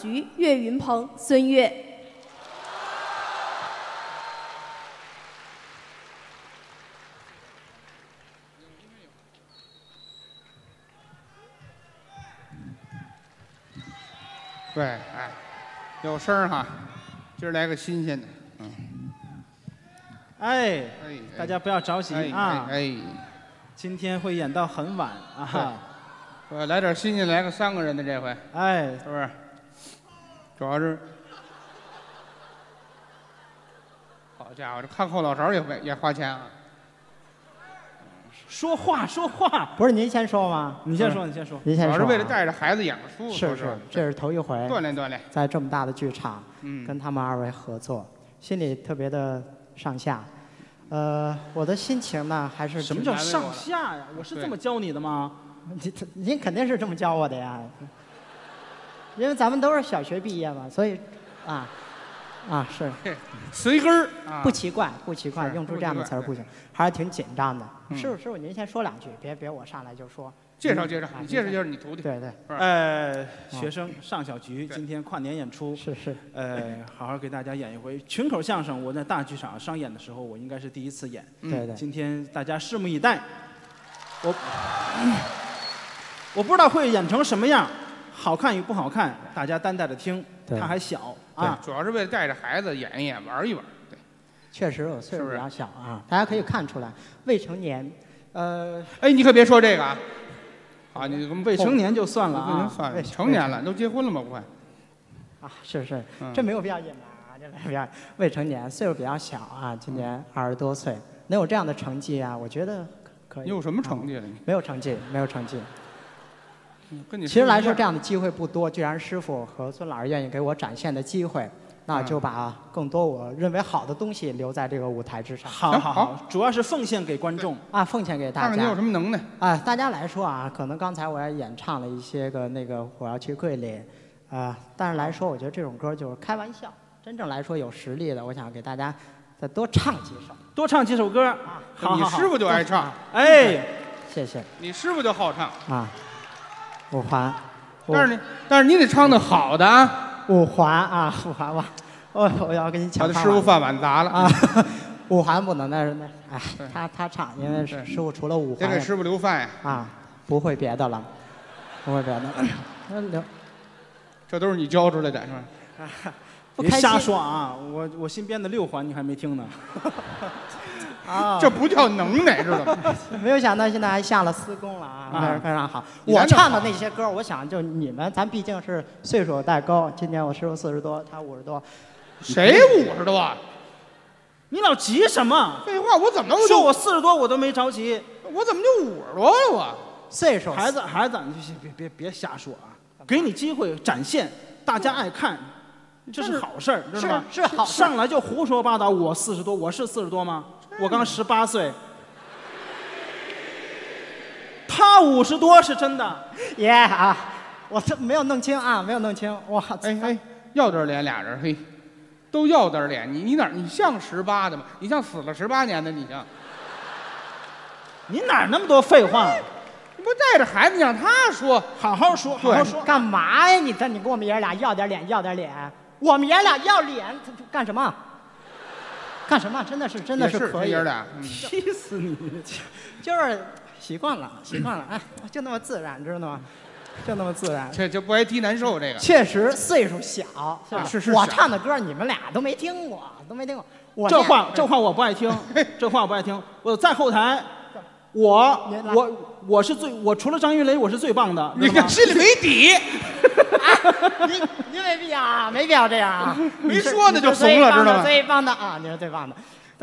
局岳云鹏、孙悦。对，哎，有声儿哈，今儿来个新鲜的，嗯。哎，大家不要着急啊！哎，今天会演到很晚啊。我来点新鲜，来个三个人的这回。哎，是不是？ 主要是，好家伙，这看后脑勺也花钱啊！说话说话，不是您先说吗？你先说，你先说。您先说。主要是为了带着孩子演个书，是是，这是头一回锻炼锻炼，在这么大的剧场，跟他们二位合作，心里特别的上下。我的心情呢，还是什么叫上下呀？我是这么教你的吗？您肯定是这么教我的呀。 因为咱们都是小学毕业嘛，所以，是随根儿，不奇怪，不奇怪，用出这样的词儿不行，还是挺紧张的。师傅，您先说两句，别我上来就说。介绍介绍，你介绍介绍你徒弟。对对。学生上小局今天跨年演出，是是。好好给大家演一回群口相声。我在大剧场商演的时候，我应该是第一次演。对对。今天大家拭目以待。我不知道会演成什么样。 好看与不好看，大家担待着听。他还小啊，主要是为了带着孩子演一演、玩一玩。对，确实我岁数比较小啊，大家可以看出来，未成年。哎，你可别说这个啊！啊，你我们未成年就算了啊，算了，成年了都结婚了吗？不会。啊，是是，这没有必要隐瞒啊，这没有必要。未成年，岁数比较小啊，今年20多岁，能有这样的成绩啊，我觉得可以。你有什么成绩了？没有成绩，没有成绩。 其实来说，这样的机会不多。既然师傅和孙老师愿意给我展现的机会，那就把更多我认为好的东西留在这个舞台之上。好好好，主要是奉献给观众啊，奉献给大家。看看你有什么能耐啊！大家来说啊，可能刚才我也演唱了一些个那个我要去桂林啊，但是来说，我觉得这种歌就是开玩笑。真正来说有实力的，我想给大家再多唱几首，多唱几首歌啊。好，你师傅就爱唱，哎，谢谢。你师傅就好唱啊。 五环，但是你得唱的好的啊！五环啊，五环吧，我要跟你抢饭碗。他的师傅饭碗砸了啊！五环不能，那哎，他唱，因为师傅除了五环，得给师傅留饭呀！啊，不会别的了，不会别的。这都是你教出来的是吧？别瞎说啊！我新编的六环你还没听呢。啊，这不叫能耐，知道吗？没有想到现在还下了私功了啊，非常好。我唱的那些歌，我想就你们，咱毕竟是岁数代沟。今年我师傅40多，他50多。谁50多啊？你老急什么？废话，我怎么说我40多我都没着急，我怎么就50多了？我岁数。孩子，你别瞎说啊！给你机会展现，大家爱看。 这是好事儿，知道吗？是好事。上来就胡说八道。我40多，我是40多吗？我刚18岁。他50多是真的。耶啊！我这没有弄清啊，没有弄清。哇！哎，要点脸俩人嘿，都要点脸。你像18的吗？你像死了18年的你像？你哪那么多废话？ 你不带着孩子让他说，好好说，好好说，干嘛呀？你跟我们爷俩要点脸，要点脸，我们爷俩要脸干什么？干什么？真的是可以，踢死你！就是习惯了，哎，就那么自然，知道吗？就那么自然，这就不挨踢难受。这个确实岁数小，是。我唱的歌你们俩都没听过，都没听过。这话我不爱听，这话我不爱听。我在后台。 我是最除了张云雷我是最棒的，你看心里没底，你没必要啊，没必要这样啊，没说的就怂了，知道吗？最棒的啊，你是最棒的，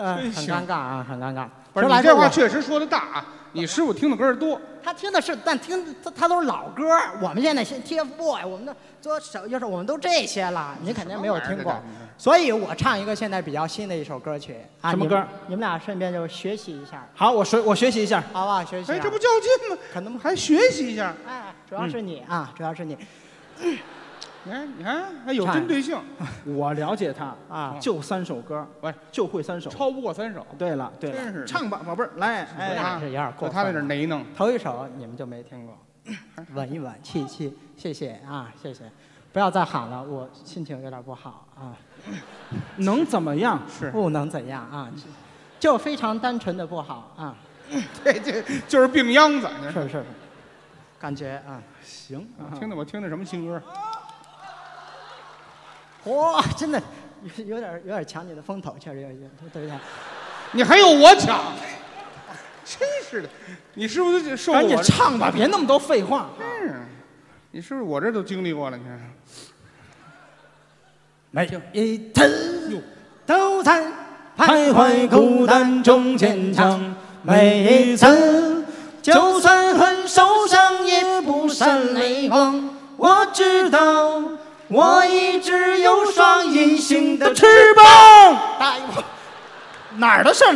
很尴尬啊，很尴尬。不是你这话确实说的大啊，你师傅听的歌多，他听的是，但听他都是老歌，我们现在TFBOY，我们的做小就是我们都这些了，你肯定没有听过，所以我唱一个现在比较新的一首歌曲啊，什么歌？你们俩顺便就学习一下。好，我学习一下，好吧，学习。哎，这不较劲吗？可能还学习一下。哎，主要是你啊，主要是你。 你看，还有针对性。我了解他啊，就3首歌，我就会3首，超不过3首。对了，对了，真是唱吧，宝贝儿，来，哎，这有点过分。他在这哪弄？头一首你们就没听过，稳一稳，气一气，谢谢啊，谢谢。不要再喊了，我心情有点不好啊。能怎么样？是不能怎样啊，就非常单纯的不好啊。对对，就是病秧子。是是是，感觉啊，行啊，我听的什么新歌？哇，真的有点抢你的风头，确实有点，对不对？你还有我抢？真是的，你是不是受我？赶紧唱吧，别那么多废话。嗯，你是不是我这都经历过了？你看，每一天都在徘徊孤单中坚强，每一次就算很受伤也不闪泪光。我知道，我一直有双隐形的翅膀。大爷，哪儿的事儿？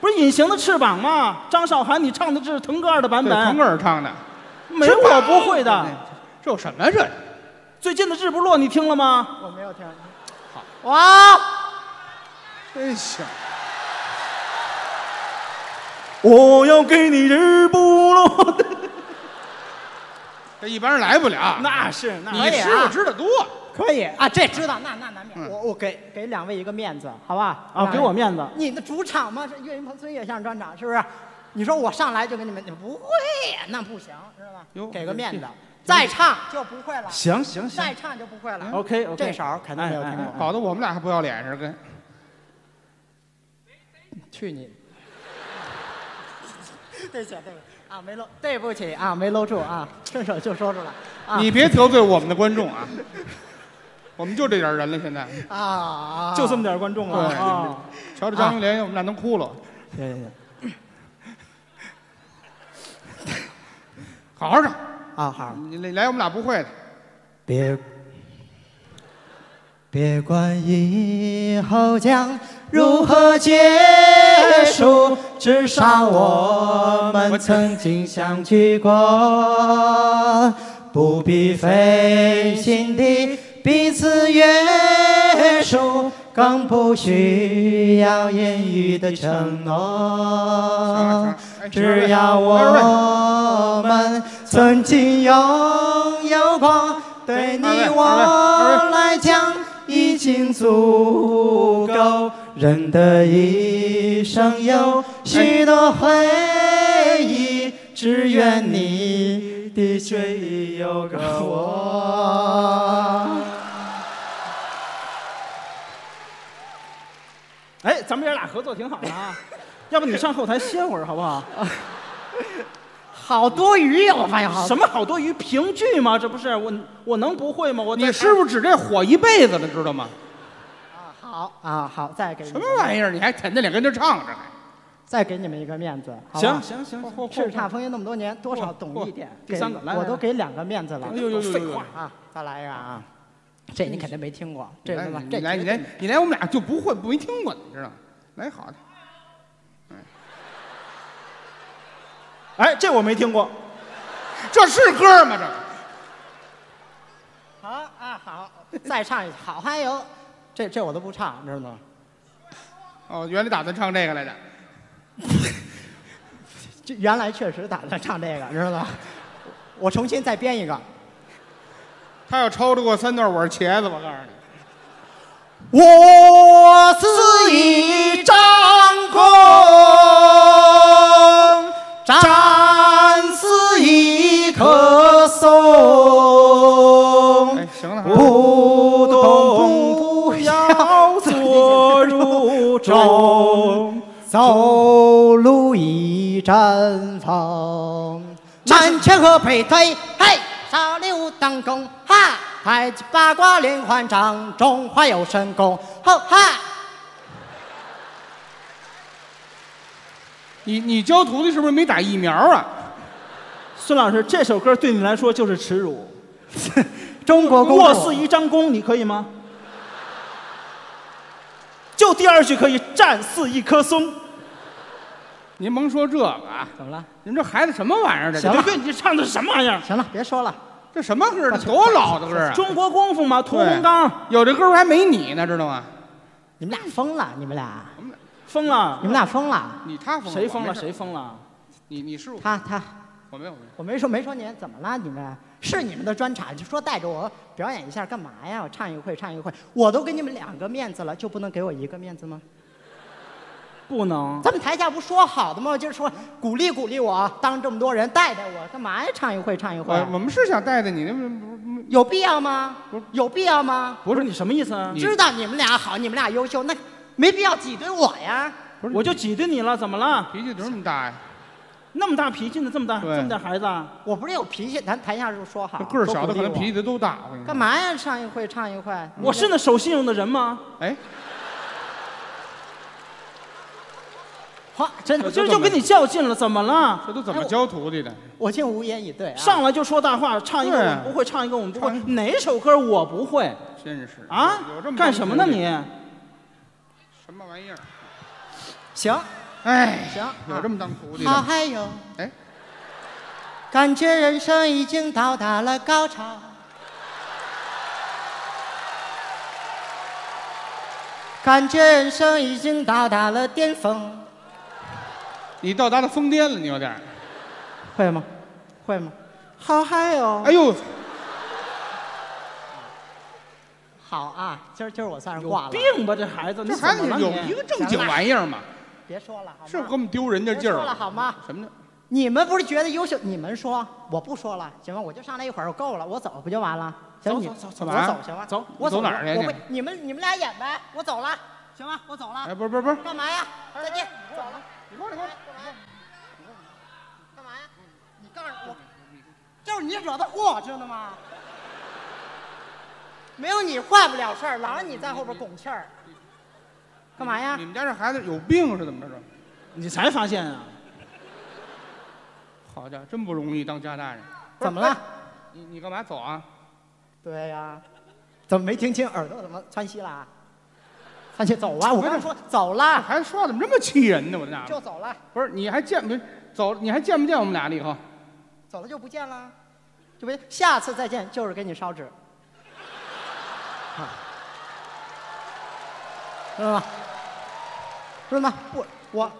不是《隐形的翅膀》吗？张韶涵，你唱的这是腾格尔的版本。腾格尔唱的，没我不会的。这有什么这？最近的《日不落》你听了吗？我没有听。好。哇！真行。我要给你日不落。这一般人来不了。那是，那你知我知道多。可以啊，这知道，那难免。我给两位一个面子，好吧？啊，给我面子。你的主场嘛是岳云鹏、孙越相声专场，是不是？你说我上来就给你们不会，那不行，知道吧？给个面子，再唱就不会了。行，再唱就不会了。OK， 这首肯定没有听过，搞得我们俩还不要脸似的。跟去你！对不起。啊，没搂，对不起啊，没搂住啊，顺手就说出来。你别得罪我们的观众啊。我们就这点人了，现在啊，就这么点观众了。对，瞧着张云雷，我们俩能哭了。行，好好唱啊，好。你来，我们俩不会的。别管以后将如何结束，至少我们曾经相聚过，不必费心地彼此约束，更不需要言语的承诺。只要我们曾经拥有过，对你我来讲已经足够。人的一生有许多回忆，只愿你的血液有个我。哎，咱们爷俩合作挺好的啊，要不你上后台歇会儿好不好？好多余呀，我发现好什么好多余？评剧吗？这不是我能不会吗？你是不是指这火一辈子了，知道吗？好，再给你什么玩意儿？你还舔着脸跟这唱着？再给你们一个面子，行，叱咤风云那么多年，多少懂一点。第三个，来，我都给两个面子了。呦，废话啊！再来一个啊！这你肯定没听过，这对吧？这你来，我们俩就不会没听过，你知道？来，好的。哎，这我没听过，这是歌吗？这好啊，好，再唱一次。好嗨哟，这我都不唱，你知道吗？哦，原来打算唱这个来着。原来确实打算唱这个，你知道吗？我重新再编一个。他要超得过三段，我是茄子，我告诉你。我是一张弓，战是一棵松。哎，行了，不懂不要坐如钟，走路一阵风。南拳和北腿，嘿，少溜当弓，哈，太极八卦连环掌，中华有神功，吼哈。你教徒弟是不是没打疫苗啊？孙老师，这首歌对你来说就是耻辱。中国公主，我是一张弓，你可以吗？就第二句可以，战似一棵松。您甭说这个啊，怎么了？您这孩子什么玩意儿？这对你唱的是什么玩意儿？行了，别说了，这什么歌？多老的歌啊！中国功夫嘛，屠洪刚有这歌还没你呢，知道吗？你们俩疯了，你们俩。疯了！你们俩疯了！他疯了，谁疯了？谁疯了？你是我他，我没有，我没说您，怎么了？你们是你们的专场，就说带着我表演一下干嘛呀？我唱一个会，唱一个会，我都给你们两个面子了，就不能给我一个面子吗？不能。咱们台下不说好的吗？就是说鼓励鼓励我，当这么多人带带我干嘛呀？唱一会，唱一会。我们是想带着你，有必要吗？有必要吗？不是你什么意思啊？知道你们俩好，你们俩优秀，那没必要挤兑我呀。不是，我就挤兑你了，怎么了？脾气怎么那么大呀？那么大脾气呢？这么大孩子，我不是有脾气，咱台下就说好。个儿小的可能脾气都大。干嘛呀？唱一会，唱一会。我是那守信用的人吗？哎。好，真的，就跟你较劲了，怎么了？这都怎么教徒弟的？我竟无言以对啊！上来就说大话，唱一个我们不会，唱一个我们不会，哪首歌我不会？真是啊！干什么呢你？什么玩意儿？行，哎，行，有这么当徒弟的。好，还有，哎，感觉人生已经到达了高潮。感觉人生已经到达了巅峰。 你到达了疯癫了，你有点儿，会吗？会吗？好嗨哦！哎呦，好啊！今儿我算是挂了。有病吧这孩子？这孩子有一个正经玩意儿吗？别说了，好吗？是给我们丢人家劲儿。别说了好吗？什么？你们不是觉得优秀？你们说，我不说了，行吗？我就上来一会儿，我够了，我走不就完了？行，走，我走行吗？走，我走哪儿去？你们俩演呗，我走了，行吗？我走了。哎，不是，干嘛呀？再见，走了。 你过来，过来，干嘛呀？你告诉我，就是你惹的祸，知道吗？没有你坏不了事儿，老让你在后边拱气儿。干嘛呀？你们家这孩子有病是怎么着？你才发现啊！好家伙，真不容易当家大人。怎么了？你干嘛走啊？对呀，怎么没听清？耳朵怎么窜稀了？ 那就走啊！我跟你说走了，还说话怎么这么气人呢？我这就走了。不是，你还见不见我们俩了？以后走了就不见了，就别下次再见就是给你烧纸，知道吗？知道吗？我，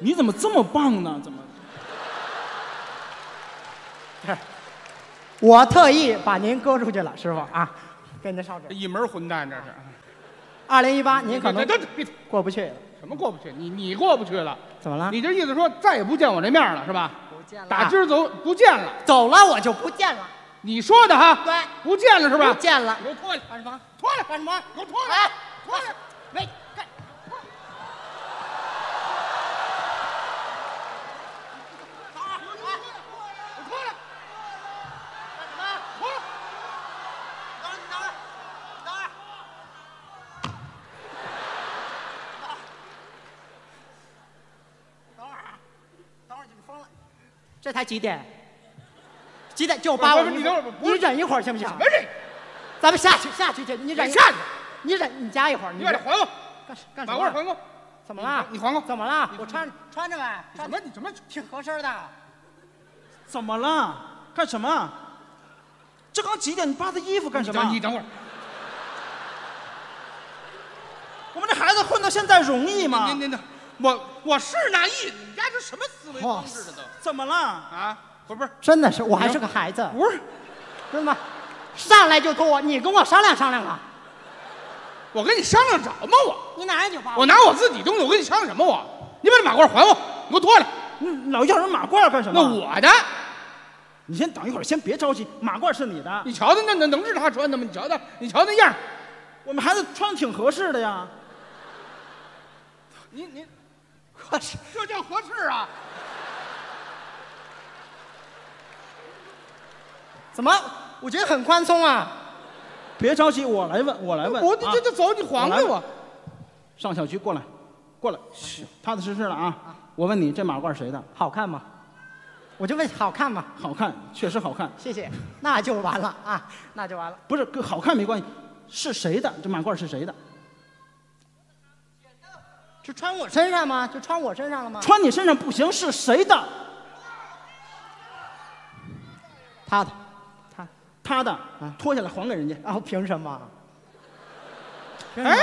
你怎么这么棒呢？怎么？我特意把您搁出去了，师傅啊，给您烧纸。一门混蛋，这是。 2018，您可能过不去了。什么过不去？你过不去了？怎么了？你这意思说再也不见我这面了是吧？不见了。打今儿走不见了。走了我就不见了。你说的哈？对。不见了是吧？不见了。给我脱了，干什么？脱了，干什么？给我脱了，脱了，没干。好，我脱了。干什么？脱了。等会儿，等会儿，等会儿。 这才几点？几点？9:85。你忍一会儿行不行？咱们下去去。你忍下去。你忍，你加一会儿。你还我。干什么？还我。怎么了？你还我。怎么了？我穿着呗。什么？你怎么挺合身的？怎么了？干什么？这刚几点？你扒他衣服干什么？你等会儿。我们这孩子混到现在容易吗？您。 我是那意，你家这什么思维方式都？怎么了啊？不是，真的是我还是个孩子。不是，真的吗？上来就跟我，你跟我商量商量啊！我跟你商量什么我？你拿来9:85。我拿我自己东西，我跟你商量什么我？你把这马褂还我，你给我脱了。你老要人马褂干什么？那我的。你先等一会儿，先别着急，马褂是你的。你瞧他那能是他穿的吗？你瞧那样，我们孩子穿挺合适的呀。你。 合适，这叫合适啊！怎么？我觉得很宽松啊！别着急，我来问。我这走，你晃着我。上小区过来，踏踏实实的啊！我问你，这马褂谁的？好看吗？我就问好看吗？好看，确实好看。谢谢，那就完了啊，那就完了。不是，跟好看没关系，是谁的？这马褂是谁的？ 就穿我身上吗？就穿我身上了吗？穿你身上不行，是谁的？他的，他的啊！脱下来还给人家啊！凭什么？哎，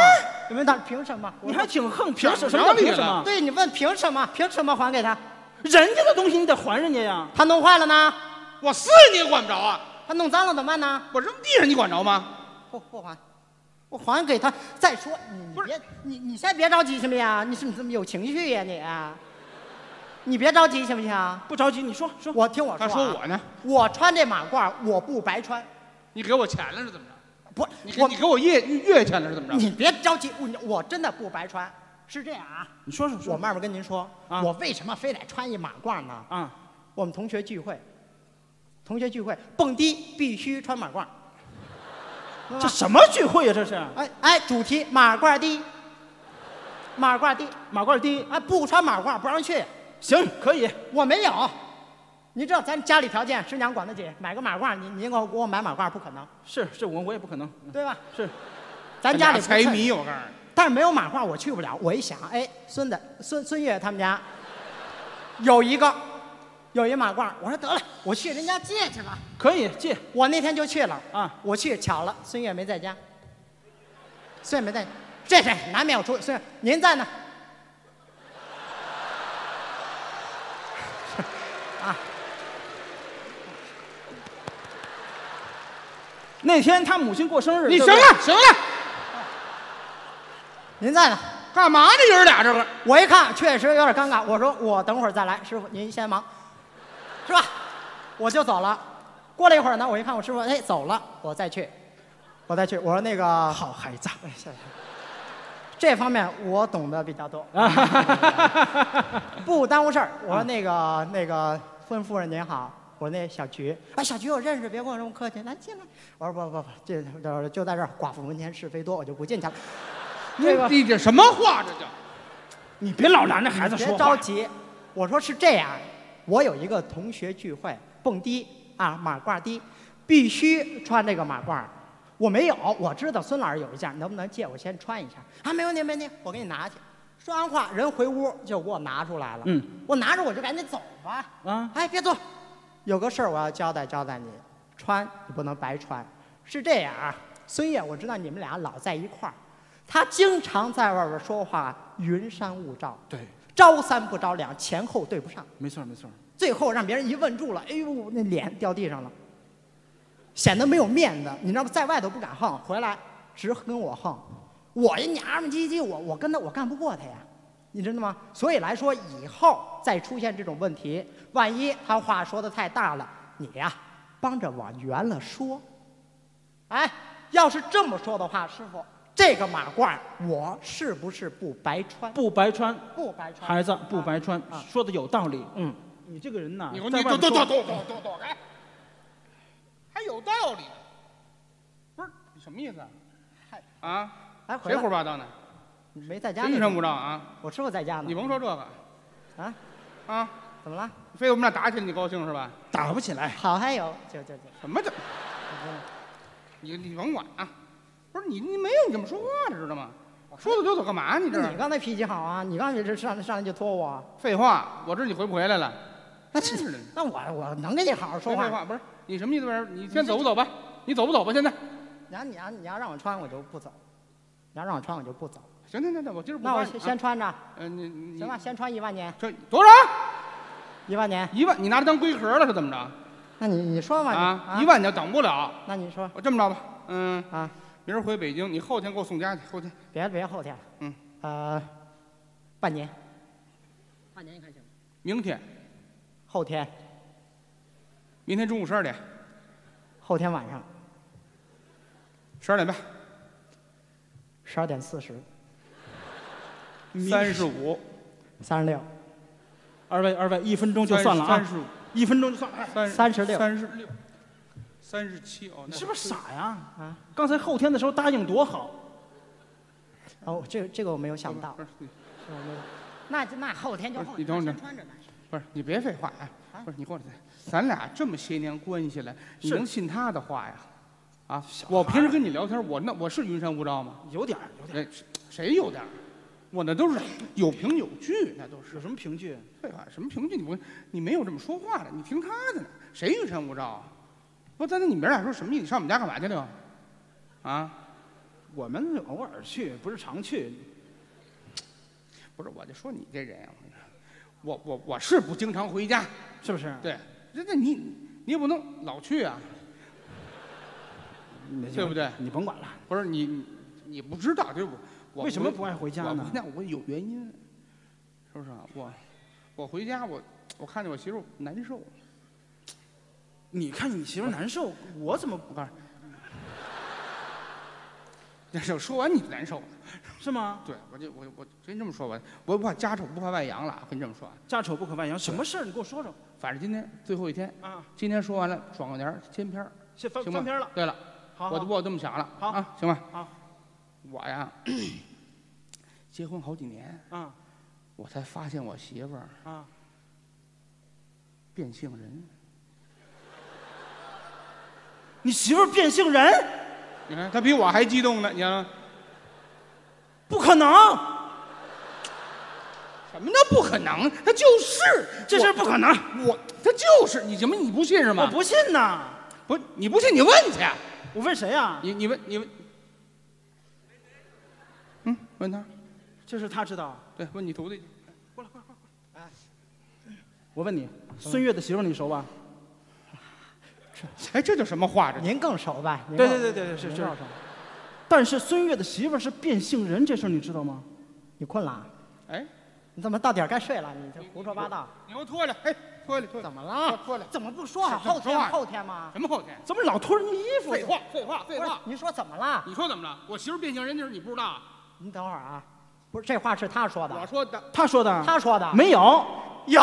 有没有他？凭什么？你还挺横，凭什么？凭什么？对你问凭什么？凭什么还给他？人家的东西你得还人家呀！他弄坏了呢？我撕了你也管不着啊！他弄脏了怎么办呢？我扔地上你管着吗？不还，我还给他。再说你别你先别着急行不行？你是怎么有情绪呀你？你别着急行不行？不着急，你说。我听我说。他说我呢？我穿这马褂我不白穿。你给我钱了是怎么着？不，你给我月钱了是怎么着？你别着急，我真的不白穿。是这样啊，你说，我慢慢跟您说，我为什么非得穿一马褂呢？啊，我们同学聚会蹦迪必须穿马褂。这什么聚会呀？这是？哎，主题马褂迪，哎，不穿马褂不让去。行，可以，我没有。你知道咱家里条件，师娘管得紧，买个马褂，您给我买马褂不可能。是，我也不可能，对吧？是，咱家里财迷我告诉你。但是没有马褂我去不了。我一想，哎，孙越他们家有一马褂，我说得了，我去人家借去吧。可以借。我那天就去了啊，我去巧了，孙越没在家。孙越没在，这难免我出。孙越，您在呢？啊。那天他母亲过生日。你行了。您在呢？干嘛呢？爷俩这个，我一看确实有点尴尬。我说我等会儿再来，师傅您先忙，是吧？我就走了。过了一会儿呢，我一看我师傅哎走了，我再去。我说那个好孩子，哎，谢。这方面我懂得比较多，不耽误事儿。我说那个孙夫人您好，我那小菊，哎，小菊我认识，别跟我这么客气，来进来。我说不，这就在这儿，寡妇门前是非多，我就不进去了。你这什么话？这叫！你别老拿那孩子说话。别着急，我说是这样，我有一个同学聚会，蹦迪啊，马褂迪，必须穿这个马褂。我没有，我知道孙老师有一件，能不能借我先穿一下？啊，没问题，我给你拿去。说完话，人回屋就给我拿出来了。嗯，我拿着我就赶紧走吧。啊，哎，别坐，有个事儿我要交代你，穿你不能白穿。是这样啊，孙越，我知道你们俩老在一块儿。他经常在外边说话，云山雾罩，对，招三不着两，前后对不上。没错。最后让别人一问住了，哎呦，那脸掉地上了，显得没有面子。你知道吗？在外头不敢横，回来直跟我横。我一娘们唧唧，我跟他我干不过他呀，你知道吗？所以来说，以后再出现这种问题，万一他话说的太大了，你呀帮着往圆了说。哎，要是这么说的话，师傅。这个马褂我是不是不白穿？孩子不白穿，说的有道理。嗯，你这个人呐，你躲开，还有道理？不是你什么意思啊？啊？哎，谁胡说八道呢？你没在家？真是不知道啊！我师傅在家呢。你甭说这个，啊？怎么了？非得我们俩打起来你高兴是吧？打不起来。好还有，就什么这？你甭管啊！不是你没有你怎么说话你知道吗？说走就走干嘛？你这你刚才脾气好啊！你刚才这上来就拖我。废话，我知道你回不回来了。那真是的。那我能跟你好好说话？不是你什么意思？你先走不走吧？你走不走吧？现在。你要让我穿我就不走，你要让我穿我就不走。行，我今儿不穿。那我先穿着。你行吧，先穿1万年。这多少？1万年。1万，你拿它当龟壳了是怎么着？那你说吧。啊，1万你等不了。那你说。我这么着吧，明儿回北京，你后天给我送家去。后天别后天，半年你看行吗？明天，后天，明天中午12点，后天晚上12点半，12点40，35，36，二位1分钟就算了啊，35，1分钟就算了，36。37哦，你是不是傻呀？啊！刚才后天的时候答应多好。哦，这个我没有想到。那后天就后天。你等会儿，不是你别废话呀！不是你过来，咱俩这么些年关系了，你能信他的话呀？啊！我平时跟你聊天，我是云山雾罩吗？有点。谁有点？我那都是有凭有据，那都是。有什么凭据？废话，什么凭据？你没有这么说话的，你听他的呢？谁云山雾罩啊？不，咱你们俩说什么意思？上我们家干嘛去了？啊，我们偶尔去，不是常去。不是，我就说你这人，我是不经常回家，是不是？对，那你你也不能老去啊，对不对？你甭管了，不是你不知道，对不？我为什么不爱回家呢？那我有原因，是不是啊？我回家，我看见我媳妇难受。你看你媳妇难受，我怎么不看？难受，说完你就难受了，是吗？对，我跟你这么说吧，我不怕家丑不怕外扬了，跟你这么说。家丑不可外扬，什么事儿你给我说说。反正今天最后一天啊，今天说完了，爽快点，先片儿，先翻篇了。对了，好，我这么想了，好啊，行吧。好，我呀，结婚好几年啊，我才发现我媳妇儿啊，变性人。你媳妇儿变性人？你看她比我还激动呢，你看，不可能！什么叫不可能？她就是，这事不可能。她就是，你怎么你不信是吗？我不信呐！不，你不信你问去。我问谁呀？你问，嗯，问他，这事他知道。对，问你徒弟。过来过来过来！哎，我问你，孙越的媳妇你熟吧？哎，这叫什么话？这您更熟吧？对对对对，是知道。但是孙越的媳妇是变性人，这事你知道吗？你困了？哎，你怎么到点该睡了？你这胡说八道！你给我脱了！哎，脱了脱了！怎么了？脱了！怎么不说好后天后天吗？什么后天？怎么老脱人家衣服？废话废话废话！你说怎么了？你说怎么了？我媳妇变性人，就是你不知道？你等会儿啊，不是这话是他说的，我说的，他说的，他说的，没有，有。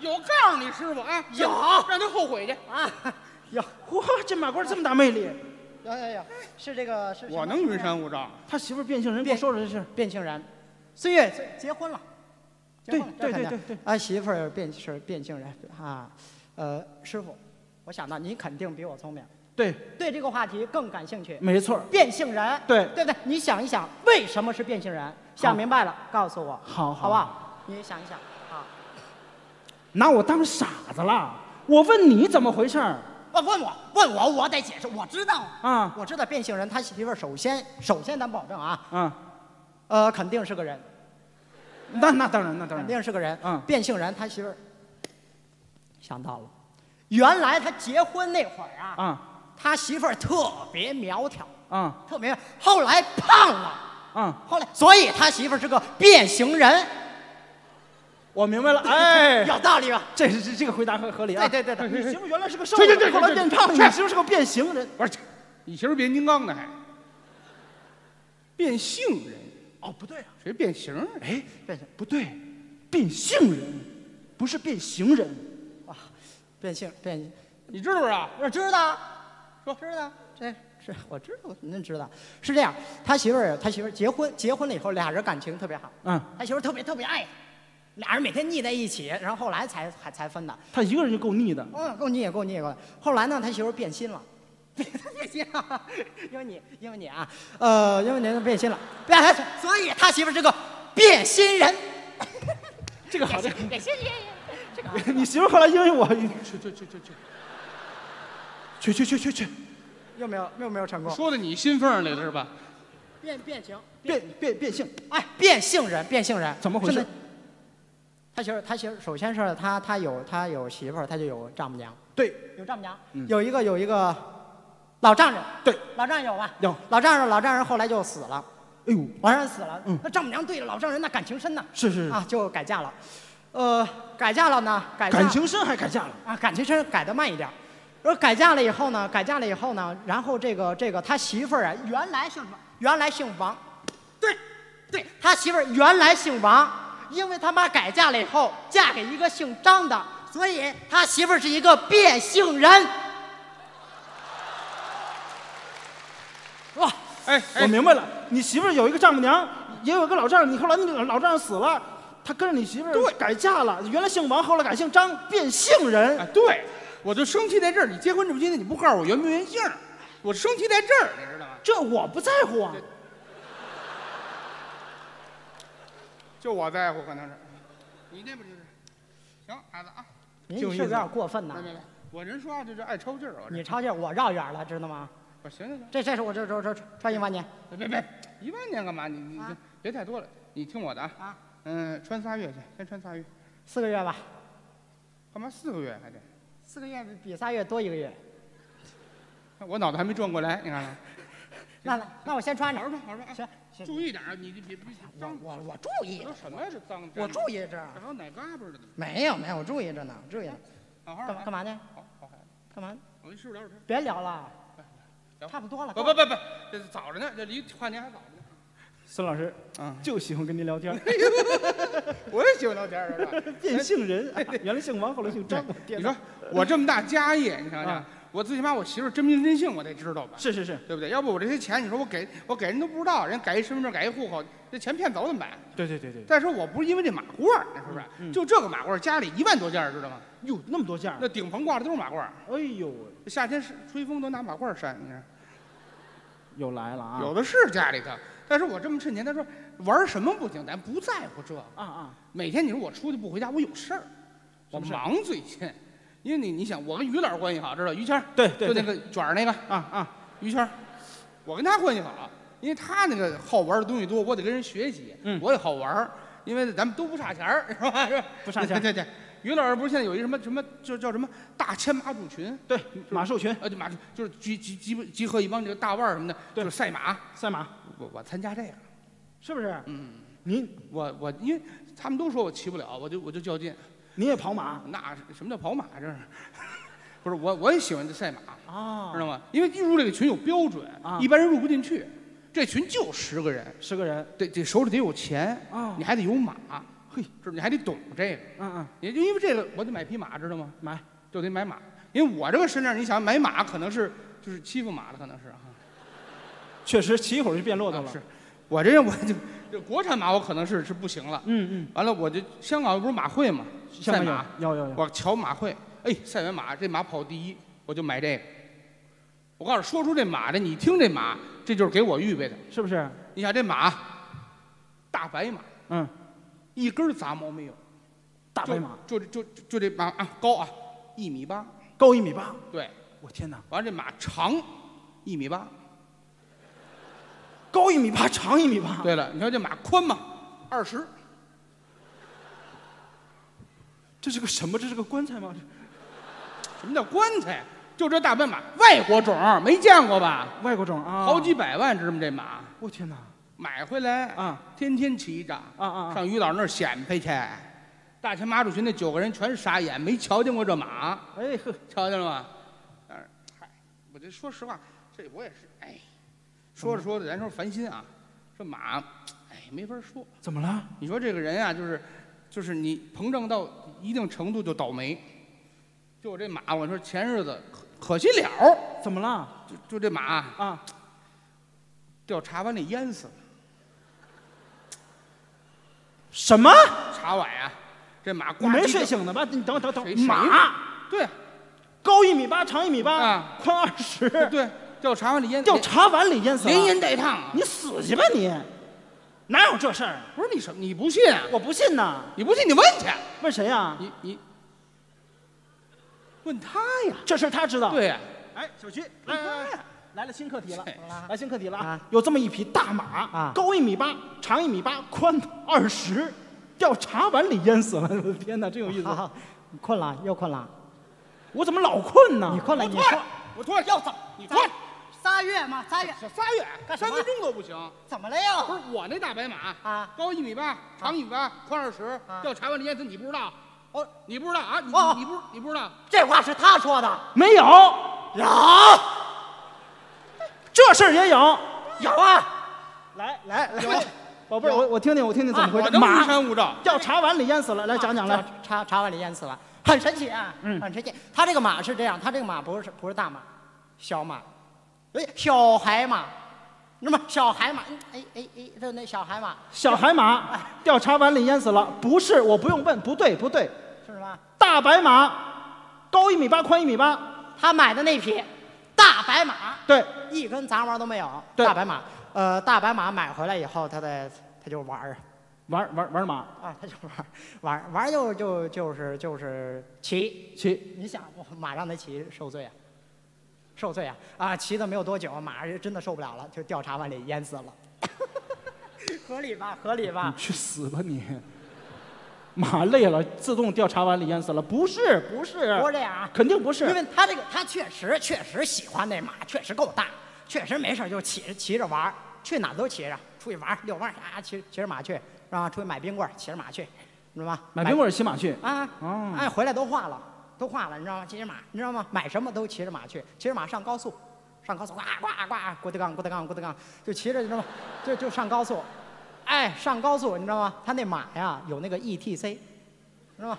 有告诉你师傅啊，有让他后悔去啊！有嚯，这马褂这么大魅力！有，是这个是。我能云山雾罩。他媳妇变性人，别说人是变性人。孙越结婚了。对。啊，媳妇是变性人啊。师傅，我想到你肯定比我聪明。对。对这个话题更感兴趣。没错。变性人。对。你想一想，为什么是变性人？想明白了，告诉我。好不好？你想一想。拿我当傻子了！我问你怎么回事儿？问我，我得解释。我知道啊，我知道变性人他媳妇儿首先咱保证啊，肯定是个人。那当然，肯定是个人。变性人他媳妇儿想到了，原来他结婚那会儿啊，他媳妇儿特别苗条啊，特别，后来胖了啊，后来，所以他媳妇儿是个变性人。我明白了，哎，有道理吧？这个回答合理啊！对，你媳妇原来是个瘦子，后来变胖，你媳妇是个变形人。不是，你媳妇变金刚的还变性人？哦，不对啊，谁变形？哎，变形不对，变性人不是变形人啊，变性，你知道不知道？我知道，说知道，这是我知道，您知道是这样。他媳妇结婚了以后，俩人感情特别好，他媳妇特别爱他。俩人每天腻在一起，然后后来才分的。他一个人就够腻的。够腻。后来呢，他媳妇变心了，变心了，因为你啊，因为您变心了，所以他媳妇是个变心人。这个好的。变心人，这个。你媳妇后来因为我去，又没有成功。说的你心缝里了是吧？变性，哎，变性人，怎么回事？他媳妇，首先是他有媳妇儿，他就有丈母娘。对，有丈母娘，有一个老丈人。对，老丈人有吧？有老丈人后来就死了。哎呦，老丈人死了，那丈母娘对老丈人那感情深呐。是啊，就改嫁了。改嫁了呢？感情深还改嫁了啊？感情深改得慢一点。而改嫁了以后呢，然后这个他媳妇儿啊，原来姓王。对，他媳妇儿原来姓王。因为他妈改嫁了以后，嫁给一个姓张的，所以他媳妇儿是一个变性人。哇！哎，我明白了，你媳妇儿有一个丈母娘，也有一个老丈人。你后来那个老丈人死了，他跟着你媳妇儿改嫁了，原来姓王，后来改姓张，变性人。哎，对，我就生气在这儿。你结婚这么些年，你不告诉我原不原姓，我生气在这儿，你知道吗？这我不在乎啊。就我在乎，可能是，你那不就是，行，孩子啊，您是不是有点过分呐？没，我人说话就是爱抽劲儿，你抽劲儿，我绕远了，知道吗？我行，这是我这穿1万年，别，1万年干嘛？你别太多了，你听我的啊，穿仨月去，先穿�4个月吧，干嘛4个月还得？4个月比3月多1个月。我脑子还没转过来，你看看。那我先穿着。行，注意点啊！你别脏。我注意。什么是脏？我注意着。还有奶嘎巴的呢。没有，我注意着呢，注意着。干嘛呢？干嘛？我跟师傅聊会儿天。别聊了。差不多了。不，这早着呢，这离跨年还早着呢。孙老师，就喜欢跟您聊天。我也喜欢聊天啊。变性人，原来姓王，后来姓张。你说我这么大家业，你想想，我最起码我媳妇真名真姓我得知道吧？是，对不对？要不我这些钱，你说我给人都不知道，人改一身份证，改一户口，这钱骗走怎么办？对。再说我不是因为这马褂，你说是不是？就这个马褂，家里1万多件，知道吗？哟，那么多件！那顶棚挂的都是马褂。哎呦，夏天吹风都拿马褂扇，你看。又来了啊！有的是家里头。但是我这么趁钱，他说玩什么不行，咱不在乎这个啊。每天你说我出去不回家，我有事儿，我忙最近。因为你想，我跟于老师关系好，知道于谦对，就那个卷儿那个于谦，我跟他关系好，因为他那个好玩的东西多，我得跟人学习，我也好玩，因为咱们都不差钱儿，是吧？不差钱。对，于老师不是现在有一什么叫什么大千马术群？对，马术群就马术就是集合一帮这个大腕儿什么的，就是赛马。我参加这个，是不是？我因为他们都说我骑不了，我就较劲。你也跑马？那什么叫跑马？这是，不是我也喜欢这赛马啊，知道吗？因为入这个群有标准，一般人入不进去。这群就10个人，10个人，得手里得有钱啊，你还得有马，嘿，这你还得懂这个，也就因为这个，我得买匹马，知道吗？就得买马，因为我这个身量，你想买马可能是就是欺负马的，可能是啊，确实骑一会儿就变骆驼了。是，我这人我就国产马我可能是不行了，完了我就香港不是马会嘛。赛马有，我瞧马会，哎，赛完马这马跑第1，我就买这个。我告诉说出这马来，你听这马，这就是给我预备的，是不是？你想这马，大白马，一根杂毛没有，大白马，就这马啊，高啊，1.8米，高1.8米，对，我天哪！完了这马长1.8米，高1.8米，长1.8米。对了，你看这马宽嘛，20。这是个什么？这是个棺材吗？什么叫棺材？就这大白马，外国种没见过吧？外国种啊，好几百万，知道吗？这马，我天哪！买回来啊，天天骑着啊，上于老那儿显摆去。大秦马主群那9个人全傻眼，没瞧见过这马。哎呵，瞧见了吗？但是，嗨，我这说实话，这我也是，哎，说着说着，咱说烦心啊，这马，哎，没法说。怎么了？你说这个人啊，就是你膨胀到一定程度就倒霉，就我这马，我说前日子可惜了，怎么了？就这马啊，掉茶碗里淹死了。什么？茶碗啊？这马你没睡醒的吧？你等，马对，高1.8米，长1.8米，宽20。对，掉茶碗里淹，死了，连淹带烫，你死去吧你！哪有这事儿？不是你什么？你不信？我不信呐！你不信你问去，问谁呀？你问他呀？这事他知道。对呀。哎，小徐，来了新课题了，有这么一匹大马啊，高1.8米，长1.8米，宽20，掉茶碗里淹死了！我的天哪，真有意思。你困了？又困了？我怎么老困呢？你困了？我脱了，要走。你脱。3月嘛，3月，3分钟都不行。怎么了呀？不是我那大白马啊，高1.8米，长1.8米，宽20，掉茶碗里淹死，你不知道？哦，你不知道啊？你不知道？这话是他说的。没有，有，这事儿也有，有啊。来，宝贝儿，我听听，怎么回事？马掉茶碗里淹死了，来讲讲来。茶碗里淹死了，很神奇啊，很神奇。他这个马是这样，他这个马不是大马，小马。哎，小海马，那么小海马，哎，那小海马掉茶碗里淹死了，不是，我不用问，不对，是什么？大白马，高1.8米，宽1.8米，他买的那匹大白马，对，一根杂毛都没有，大白马，大白马买回来以后，他就玩马啊，他就玩就是骑，你想马让他骑受罪啊！啊，骑的没有多久，马真的受不了了，就掉茶碗里淹死了。合理吧？你去死吧你！妈累了，自动调查完李嫣死了？不是，不是，不是这样啊，肯定不是。因为他这个，他确实喜欢那马，确实够大，确实没事就骑着玩，去哪都骑着，出去玩遛弯啊，骑着马去，是吧？出去买冰棍，骑着马去，你知道吗？买冰棍骑马去啊，哎，回来都化了，都化了，你知道吗？骑着马，你知道吗？买什么都骑着马去，骑着马上高速。 上高速，呱呱呱，郭德纲，郭德纲，郭德纲，就骑着，你知道吗？就上高速，哎，上高速，你知道吗？他那马呀，有那个 ETC， 知道吗？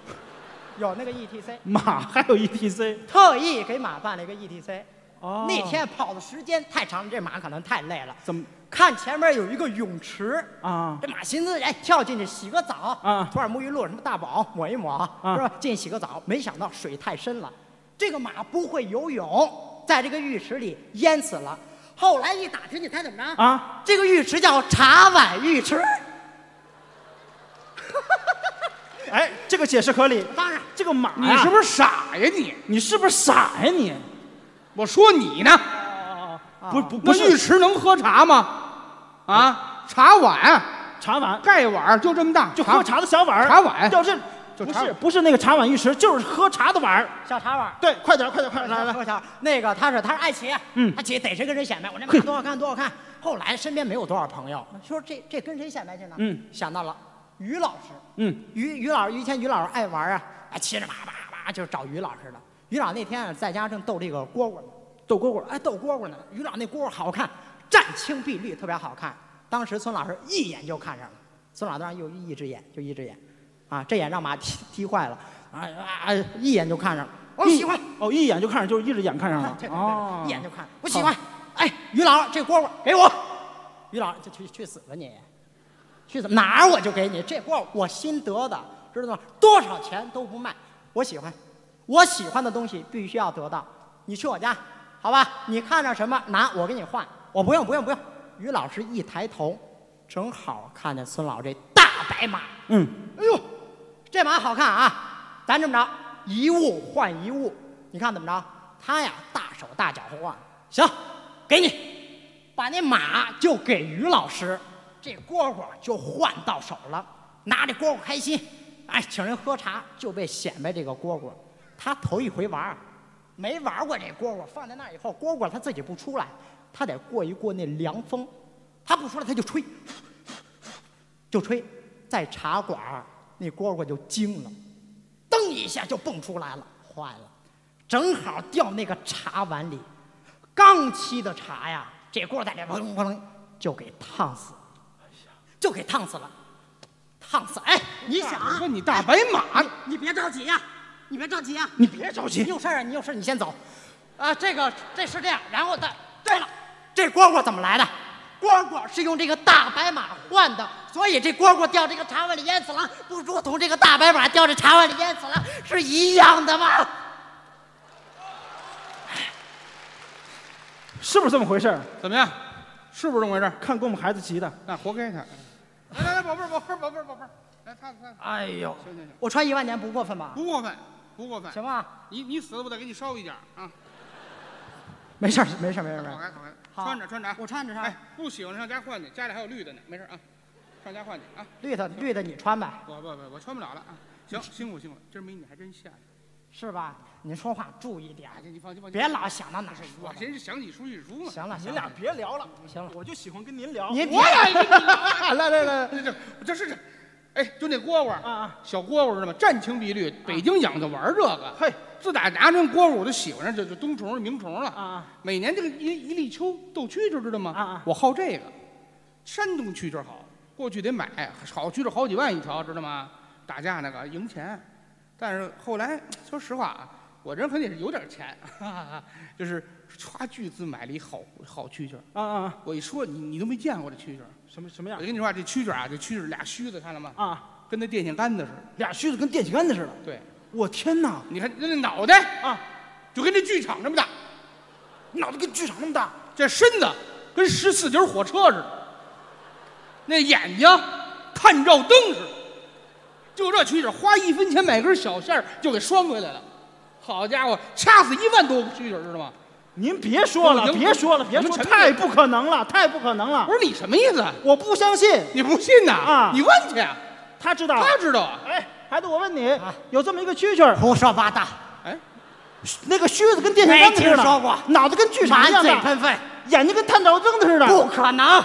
有那个 ETC， 马还有 ETC， 特意给马办了一个 ETC。哦，那天跑的时间太长了，这马可能太累了。怎么？看前面有一个泳池啊，这马寻思，哎，跳进去洗个澡啊，涂点沐浴露，什么大宝抹一抹，是吧？进去洗个澡，没想到水太深了，这个马不会游泳。 在这个浴池里淹死了。后来一打听，你猜怎么着啊？这个浴池叫茶碗浴池。哎，这个解释合理。当然，这个马、啊，你是不是傻呀你？你是不是傻呀你？我说你呢？不是，那浴池能喝茶吗？啊，茶碗，茶碗，盖碗就这么大，就喝茶的小碗，茶碗掉这。 不是那个茶碗浴池，就是喝茶的碗小茶碗对，快点，快点，快点，来来，喝茶。那个他是爱骑，他骑逮谁跟谁显摆，我这马多好看，多好看。后来身边没有多少朋友，说这跟谁显摆去呢？想到了于老师，于老师，于谦于老师爱玩啊，啊，骑着马叭叭就找于老师了。于老那天在家正逗这个蝈蝈呢，逗蝈蝈，哎，逗蝈蝈呢。于老那蝈蝈好看，湛青碧绿，特别好看。当时孙老师一眼就看上了，孙老当然有一只眼，就一只眼。 啊，这眼让马踢坏了，啊，一眼就看上了，我喜欢。哦，一眼就看上，就是一只眼看上了。哦，一眼就看，我喜欢。哎，于老，这蝈蝈给我。于老，去死吧你！去死哪儿我就给你这蝈，我新得的，知道吗？多少钱都不卖，我喜欢。我喜欢的东西必须要得到。你去我家，好吧？你看上什么拿，我给你换。我不用，不用，不用。于老师一抬头，正好看见孙老这大白马。嗯，哎呦。 这马好看啊，咱这么着，一物换一物，你看怎么着？他呀，大手大脚换，行，给你，把那马就给于老师，这蝈蝈就换到手了，拿着蝈蝈开心，哎，请人喝茶就被显摆这个蝈蝈，他头一回玩，没玩过这蝈蝈，放在那以后，蝈蝈他自己不出来，他得过一过那凉风，他不出来他就吹，就吹，在茶馆。 那蝈蝈就惊了，噔一下就蹦出来了，坏了，正好掉那个茶碗里，刚沏的茶呀，这蝈在这嗡嗡嗡就给烫死，就给烫死了，烫死！哎，你想啊，说你大白马，你别着急呀，你别着急呀，你别着急，你有事啊，你有事你先走，啊，这是这样，然后的，对了，这蝈蝈怎么来的？ 蝈蝈是用这个大白马换的，所以这蝈蝈掉这个茶碗里淹死了，不如同这个大白马掉这茶碗里淹死了是一样的吗？是不是这么回事？怎么样？是不是这么回事？看跟我们孩子骑的，那活该他。来来来，宝贝儿，宝贝儿，宝贝儿，宝贝儿，来看看。哎呦，行行行，我穿1万年不过分吧？不过分，不过分，行吧？你死了，我得给你烧一点啊。没事儿，没事儿，没事儿，没事儿。 穿着穿着，我穿着穿。哎，不喜欢上家换去，家里还有绿的呢，没事啊，上家换去啊。绿的你穿呗。我穿不了了啊。行，辛苦辛苦，今儿美女还真吓人，是吧？你说话注意点，你放心放心，别老想到哪儿。我真是想你叔一叔嘛。行了，你俩别聊了，行了，我就喜欢跟您聊。您别来来来，这，哎，就那蝈蝈啊，小蝈蝈知道吗？湛青碧绿，北京养就玩这个。嘿。 自打拿这蝈蝈，我就喜欢上这冬虫鸣虫了啊！每年这个一立秋斗蛐蛐，知道吗？啊，我好这个，山东蛐蛐好，过去得买好蛐蛐好几万一条，知道吗？打架那个赢钱，但是后来说实话啊，我这人可得是有点钱，就是花巨资买了一好蛐蛐啊！我一说你都没见过这蛐蛐，什么样？我跟你说，这蛐蛐啊，这蛐蛐俩须子看了吗？啊，跟那电线杆子似的，俩须子跟电线杆子似的。对。 我天哪！你看那脑袋啊，就跟这剧场这么大，脑袋跟剧场那么大，这身子跟14节火车似的，那眼睛探照灯似的，就这蛐蛐，花1分钱买根小线就给拴回来了。好家伙，掐死1万多个蛐蛐，知道吗？您别说了，别说了，别说，太不可能了，太不可能了！不是你什么意思？我不相信，你不信呐？啊，你问去，他知道，他知道啊，哎。孩子，我问你，有这么一个蛐蛐？胡说八道！哎，那个须子跟电线杆子似的，没听说过，脑袋跟锯齿一样大，满嘴喷粪，眼睛跟探照灯似的，不可能。